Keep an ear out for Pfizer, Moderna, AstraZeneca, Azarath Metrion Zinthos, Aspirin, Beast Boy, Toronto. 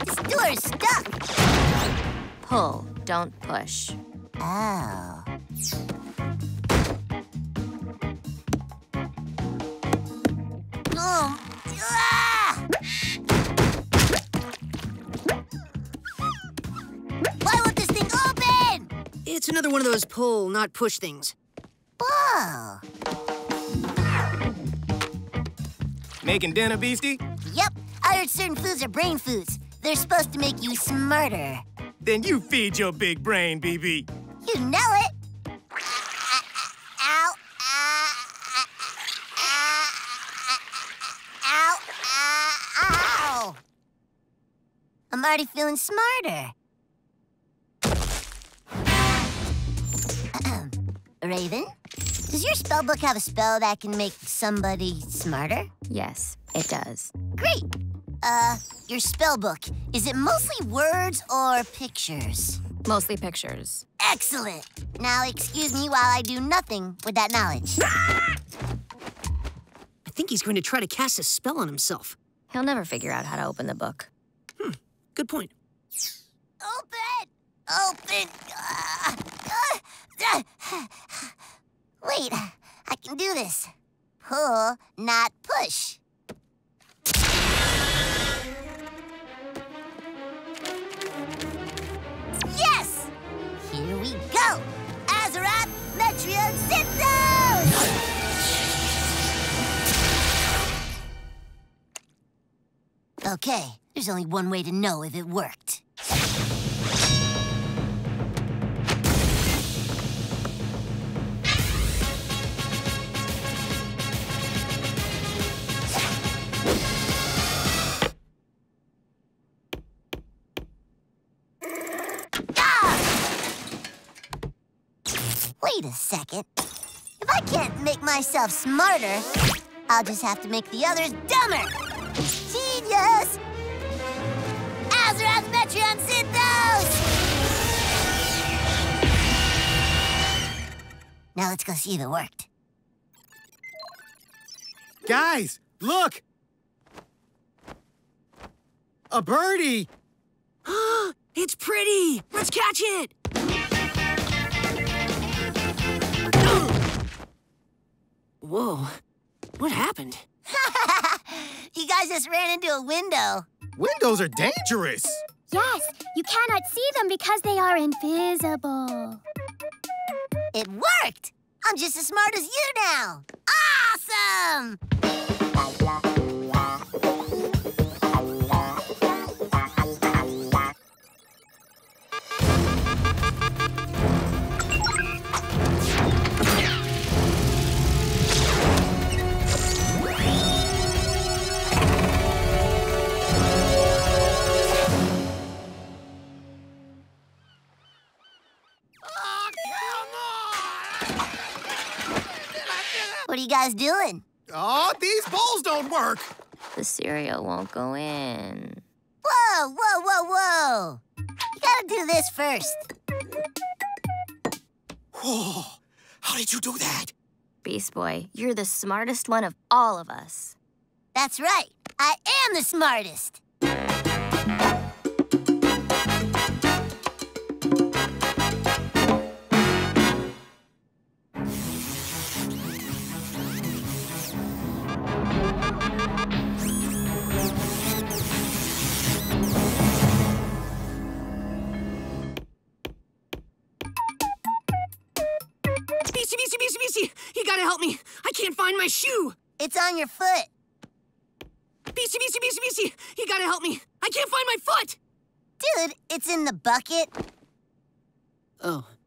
This door's stuck. Pull, don't push. Oh. It's another one of those pull, not push things. Pull. Making dinner, Beastie? Yep. I heard certain foods are brain foods. They're supposed to make you smarter. Then you feed your big brain, BB. You know it. Ow. Ow. Ow. I'm already feeling smarter. Raven, does your spell book have a spell that can make somebody smarter? Yes, it does. Great. Your spell book, is it mostly words or pictures? Mostly pictures. Excellent. Now excuse me while I do nothing with that knowledge. I think he's going to try to cast a spell on himself. He'll never figure out how to open the book. Hmm, good point. Open! Open! Wait, I can do this. Pull, not push. Yes! Here we go! Azarath Metrion Zinthos! Okay, there's only one way to know if it worked. Wait a second. If I can't make myself smarter, I'll just have to make the others dumber. Genius! Azarath Metrion Zinthos! Now let's go see if it worked. Guys, look! A birdie! It's pretty! Let's catch it! Whoa, what happened? You guys just ran into a window. Windows are dangerous. Yes, you cannot see them because they are invisible. It worked! I'm just as smart as you now. Awesome! What are you guys doing? Oh, these bowls don't work. The cereal won't go in. Whoa, whoa, whoa, whoa. You gotta do this first. Whoa, how did you do that? Beast Boy, you're the smartest one of all of us. That's right, I am the smartest. Beastie, you gotta help me. I can't find my shoe. It's on your foot. Beastie, you gotta help me. I can't find my foot. Dude, it's in the bucket. Oh.